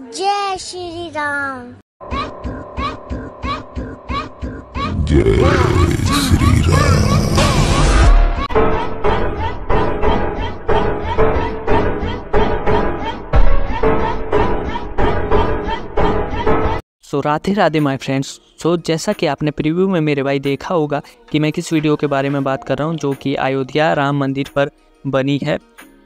जय श्री राम। जय Shri Ram. So Radhe Radhe my friends. So जैसा कि आपने प्रीव्यू में मेरे भाई देखा होगा कि मैं किस वीडियो के बारे में बात कर रहा हूँ, जो कि अयोध्या राम मंदिर पर बनी है।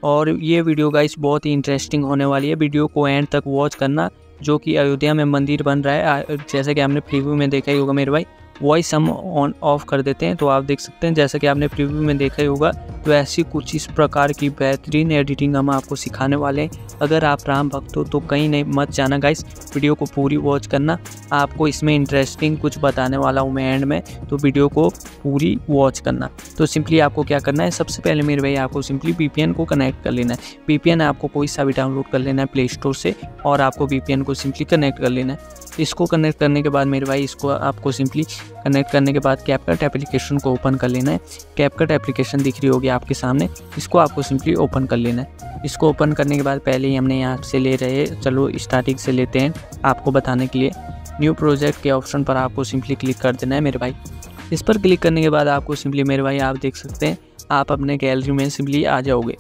और ये वीडियो गाइस बहुत ही इंटरेस्टिंग होने वाली है। वीडियो को एंड तक वॉच करना, जो कि अयोध्या में मंदिर बन रहा है। जैसे कि आपने प्रीव्यू में देखा ही होगा मेरे भाई, वॉइस हम ऑन ऑफ कर देते हैं तो आप देख सकते हैं। जैसा कि आपने प्रीव्यू में देखा ही होगा, तो ऐसी कुछ इस प्रकार की बेहतरीन एडिटिंग हम आपको सिखाने वाले हैं। अगर आप राम भक्त हो तो कहीं नहीं मत जाना गाइस, वीडियो को पूरी वॉच करना। आपको इसमें इंटरेस्टिंग कुछ बताने वाला हूँ मैं एंड में, तो वीडियो को पूरी वॉच करना। तो सिंपली आपको क्या करना है, सबसे पहले मेरे भाई आपको सिंपली VPN को कनेक्ट कर लेना है। VPN आपको कोई सा भी डाउनलोड कर लेना है प्ले स्टोर से, और आपको VPN को सिंपली कनेक्ट कर लेना है। इसको कनेक्ट करने के बाद मेरे भाई, इसको आपको सिंपली कनेक्ट करने के बाद CapCut एप्लीकेशन को ओपन कर लेना है। CapCut एप्लीकेशन दिख रही होगी आपके सामने, इसको आपको सिंपली ओपन कर लेना है। इसको ओपन करने के बाद पहले ही हमने यहाँ से ले रहे, चलो स्टार्टिंग से लेते हैं आपको बताने के लिए। न्यू प्रोजेक्ट के ऑप्शन पर आपको सिंपली क्लिक कर देना है मेरे भाई। इस पर क्लिक करने के बाद आपको सिंपली मेरे भाई, आप देख सकते हैं, आप अपने गैलरी में सिंपली आ जाओगे।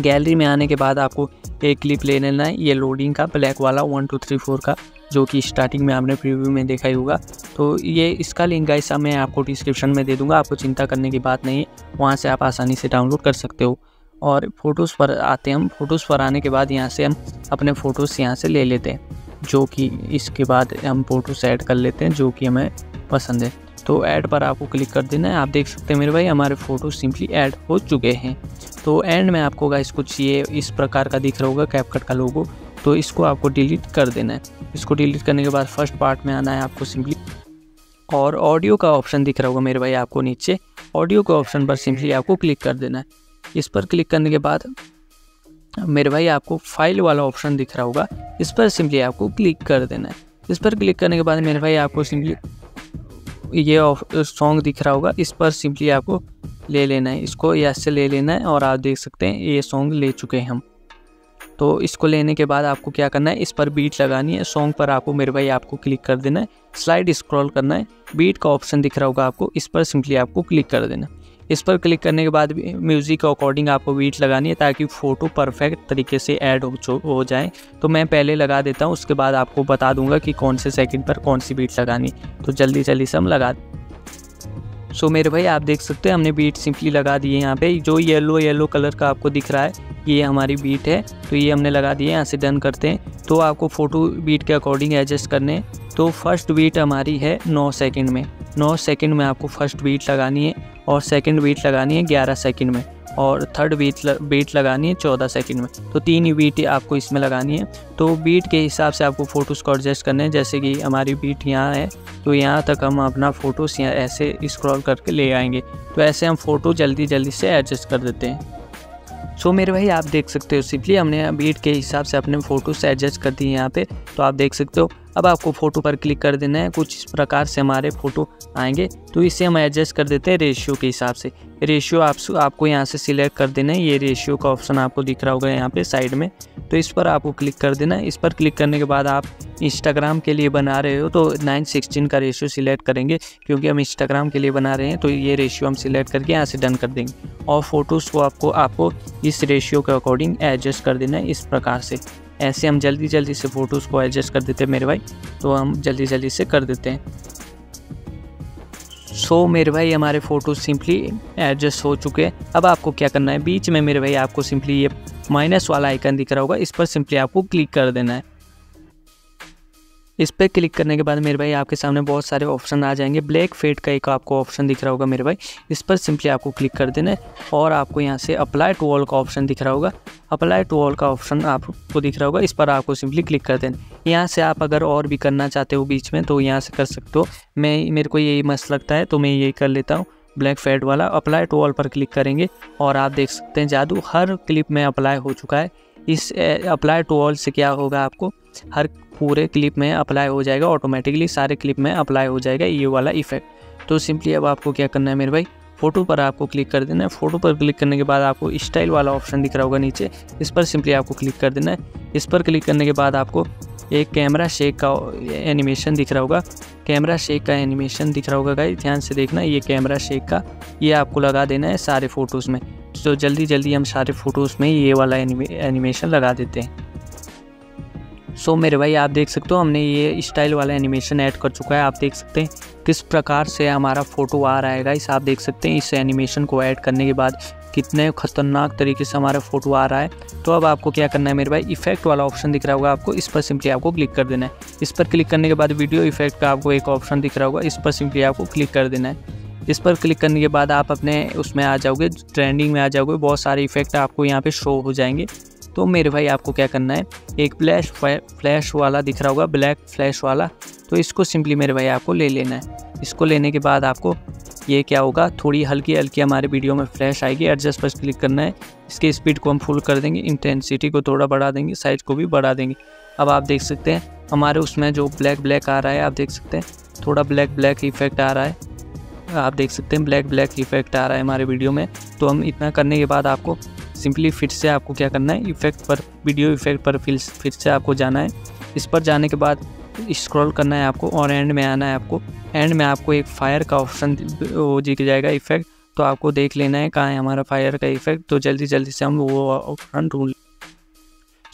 गैलरी में आने के बाद आपको एक क्लिप ले लेना है, ये लोडिंग का ब्लैक वाला 1 2 3 4 का, जो कि स्टार्टिंग में आपने प्रीव्यू में देखा ही होगा। तो ये इसका लिंक गाइस मैं आपको डिस्क्रिप्शन में दे दूंगा, आपको चिंता करने की बात नहीं, वहाँ से आप आसानी से डाउनलोड कर सकते हो। और फ़ोटोज़ पर आते हैं हम। फ़ोटोज़ पर आने के बाद यहाँ से हम अपने फ़ोटोज़ यहाँ से ले लेते हैं, जो कि इसके बाद हम फ़ोटोज़ ऐड कर लेते हैं जो कि हमें पसंद है। तो ऐड पर आपको क्लिक कर देना है। आप देख सकते हैं मेरे भाई हमारे फ़ोटो सिंपली ऐड हो चुके हैं। तो एंड में आपको गाइस कुछ ये इस प्रकार का दिख रहा होगा CapCut का लोगो, तो इसको आपको डिलीट कर देना है। इसको डिलीट करने के बाद फर्स्ट पार्ट में आना है आपको सिंपली, और ऑडियो का ऑप्शन दिख रहा होगा मेरे भाई आपको नीचे, ऑडियो के ऑप्शन पर सिंपली आपको क्लिक कर देना है। इस पर क्लिक करने के बाद मेरे भाई आपको फाइल वाला ऑप्शन दिख रहा होगा, इस पर सिंपली आपको क्लिक कर देना है। इस पर क्लिक करने के बाद मेरे भाई आपको सिंपली ये सॉन्ग दिख रहा होगा, इस पर सिंपली आपको ले लेना है, इसको यस से ले लेना है। और आप देख सकते हैं ये सॉन्ग ले चुके हैं हम। तो इसको लेने के बाद आपको क्या करना है, इस पर बीट लगानी है। सॉन्ग पर आपको मेरे भाई आपको क्लिक कर देना है, स्लाइड स्क्रॉल करना है, बीट का ऑप्शन दिख रहा होगा आपको, इस पर सिंपली आपको क्लिक कर देना। इस पर क्लिक करने के बाद म्यूज़िक के अकॉर्डिंग आपको बीट लगानी है, ताकि फ़ोटो परफेक्ट तरीके से ऐड हो जाए। तो मैं पहले लगा देता हूँ, उसके बाद आपको बता दूंगा कि कौन से सेकंड पर कौन सी बीट लगानी, तो जल्दी जल्दी से हम लगा। सो मेरे भाई आप देख सकते हैं हमने बीट सिंपली लगा दी है। यहाँ पे जो येलो कलर का आपको दिख रहा है, ये हमारी बीट है, तो ये हमने लगा दी है। यहाँ से डन करते हैं। तो आपको फ़ोटो बीट के अकॉर्डिंग एडजस्ट करने, तो फर्स्ट बीट हमारी है 9 सेकंड में। 9 सेकंड में आपको फर्स्ट बीट लगानी है, और सेकंड बीट लगानी है 11 सेकंड में, और थर्ड बीट लगानी है 14 सेकंड में। तो 3 ही बीट आपको इसमें लगानी है। तो बीट के हिसाब से आपको फ़ोटोज़ को एडजस्ट करना है। जैसे कि हमारी बीट यहाँ है, तो यहाँ तक हम अपना फ़ोटोज़ यहाँ ऐसे स्क्रॉल करके ले आएंगे। तो ऐसे हम फ़ोटो जल्दी जल्दी से एडजस्ट कर देते हैं। सो मेरे भाई आप देख सकते हो सिंपली हमने बीट के हिसाब से अपने फ़ोटो से एडजस्ट कर दी है यहाँ पे, तो आप देख सकते हो। अब आपको फ़ोटो पर क्लिक कर देना है, कुछ इस प्रकार से हमारे फ़ोटो आएंगे। तो इसे हम एडजस्ट कर देते हैं रेशियो के हिसाब से। रेशियो आपको यहाँ से सिलेक्ट कर देना है, ये रेशियो का ऑप्शन आपको दिख रहा होगा यहाँ पर साइड में, तो इस पर आपको क्लिक कर देना है। इस पर क्लिक करने के बाद आप इंस्टाग्राम के लिए बना रहे हो तो 9:16 का रेशियो सिलेक्ट करेंगे, क्योंकि हम इंस्टाग्राम के लिए बना रहे हैं। तो ये रेशियो हम सिलेक्ट करके यहाँ से डन कर देंगे, और फ़ोटोज़ को आपको इस रेशियो के अकॉर्डिंग एडजस्ट कर देना है इस प्रकार से। ऐसे हम जल्दी जल्दी से फ़ोटोज़ को एडजस्ट कर देते हैं मेरे भाई, तो हम जल्दी जल्दी से कर देते हैं। सो मेरे भाई हमारे फ़ोटोज़ सिंपली एडजस्ट हो चुके हैं। अब आपको क्या करना है, बीच में मेरे भाई आपको सिंपली ये माइनस वाला आइकन दिख रहा होगा, इस पर सिंपली आपको क्लिक कर देना है। इस पर क्लिक करने के बाद मेरे भाई आपके सामने बहुत सारे ऑप्शन आ जाएंगे। ब्लैक फेड का एक आपको ऑप्शन दिख रहा होगा मेरे भाई, इस पर सिंपली आपको क्लिक कर देना है, और आपको यहाँ से अप्लाई टू ऑल का ऑप्शन दिख रहा होगा। अप्लाई टू ऑल का ऑप्शन आपको दिख रहा होगा, इस पर आपको सिंपली क्लिक कर देना। यहाँ से आप अगर और भी करना चाहते हो बीच में, तो यहाँ से कर सकते हो। मेरे को यही मस्त लगता है, तो मैं यही कर लेता हूँ, ब्लैक फेड वाला। अप्लाई टू ऑल पर क्लिक करेंगे, और आप देख सकते हैं जादू हर क्लिप में अप्लाई हो चुका है। इस अप्लाई टू ऑल से क्या होगा, आपको हर पूरे क्लिप में अप्लाई हो जाएगा, ऑटोमेटिकली सारे क्लिप में अप्लाई हो जाएगा ये वाला इफ़ेक्ट। तो सिंपली अब आपको क्या करना है मेरे भाई, फ़ोटो पर आपको क्लिक कर देना है। फ़ोटो पर क्लिक करने के बाद आपको स्टाइल वाला ऑप्शन दिख रहा होगा नीचे, इस पर सिंपली आपको क्लिक कर देना है। इस पर क्लिक करने के बाद आपको एक कैमरा शेक का एनिमेशन दिख रहा होगा, कैमरा शेक का एनिमेशन दिख रहा होगा गाइस, ध्यान से देखना। ये कैमरा शेक का ये आपको लगा देना है सारे फ़ोटोज़ में। तो जल्दी जल्दी हम सारे फ़ोटोज़ में ये वाला एनिमेशन लगा देते हैं। सो मेरे भाई आप देख सकते हो हमने ये स्टाइल वाला एनिमेशन ऐड कर चुका है। आप देख सकते हैं किस प्रकार से हमारा फ़ोटो आ रहा है गाइस। आप देख सकते हैं इस एनिमेशन को ऐड करने के बाद कितने ख़तरनाक तरीके से हमारा फ़ोटो आ रहा है। तो अब आपको क्या करना है मेरे भाई, इफेक्ट वाला ऑप्शन दिख रहा होगा आपको, इस पर सिंपली आपको क्लिक कर देना है। इस पर क्लिक करने के बाद वीडियो इफेक्ट का आपको एक ऑप्शन दिख रहा होगा, इस पर सिंपली आपको क्लिक कर देना है। इस पर क्लिक करने के बाद आप अपने उसमें आ जाओगे, ट्रेंडिंग में आ जाओगे, बहुत सारे इफेक्ट आपको यहाँ पर शो हो जाएंगे। तो मेरे भाई आपको क्या करना है, एक फ्लैश वाला दिख रहा होगा, ब्लैक फ्लैश वाला, तो इसको सिंपली मेरे भाई आपको ले लेना है। इसको लेने के बाद आपको ये क्या होगा, थोड़ी हल्की हल्की हमारे वीडियो में फ्लैश आएगी। एडजस्ट पर क्लिक करना है, इसकी स्पीड को हम फुल कर देंगे, इंटेंसिटी को थोड़ा बढ़ा देंगे, साइज को भी बढ़ा देंगे। अब आप देख सकते हैं हमारे उसमें जो ब्लैक ब्लैक आ रहा है, आप देख सकते हैं थोड़ा ब्लैक ब्लैक इफेक्ट आ रहा है। आप देख सकते हैं ब्लैक ब्लैक इफेक्ट आ रहा है हमारे वीडियो में। तो हम इतना करने के बाद आपको सिंपली फिर से आपको क्या करना है, इफेक्ट पर, वीडियो इफेक्ट पर फिर से आपको जाना है। इस पर जाने के बाद स्क्रॉल करना है आपको और एंड में आना है आपको। एंड में आपको एक फायर का ऑप्शन वो दिख जाएगा इफेक्ट, तो आपको देख लेना है कहाँ है हमारा फायर का इफेक्ट। तो जल्दी जल्दी से हम वो ऑप्शन ढूंढ।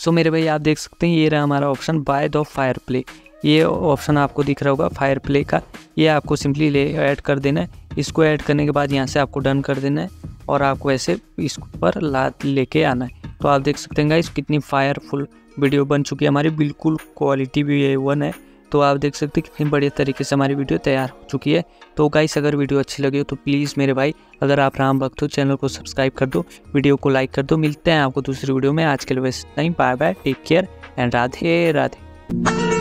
सो मेरे भाई आप देख सकते हैं ये रहा हमारा option by the fire play, ये ऑप्शन आपको दिख रहा होगा फायर प्ले का, ये आपको सिंपली ले ऐड कर देना है। इसको ऐड करने के बाद यहाँ से आपको डन कर देना है और आपको ऐसे इस पर लात लेके आना है। तो आप देख सकते हैं गाइस कितनी फायरफुल वीडियो बन चुकी है हमारी, बिल्कुल क्वालिटी भी A1 है। तो आप देख सकते हैं कितनी बढ़िया तरीके से हमारी वीडियो तैयार हो चुकी है। तो गाइस अगर वीडियो अच्छी लगी हो तो प्लीज़ मेरे भाई, अगर आप राम भक्त हो, चैनल को सब्सक्राइब कर दो, वीडियो को लाइक कर दो। मिलते हैं आपको दूसरी वीडियो में, आज के लिए बस इतना ही। Bye bye, take care and Radhe Radhe.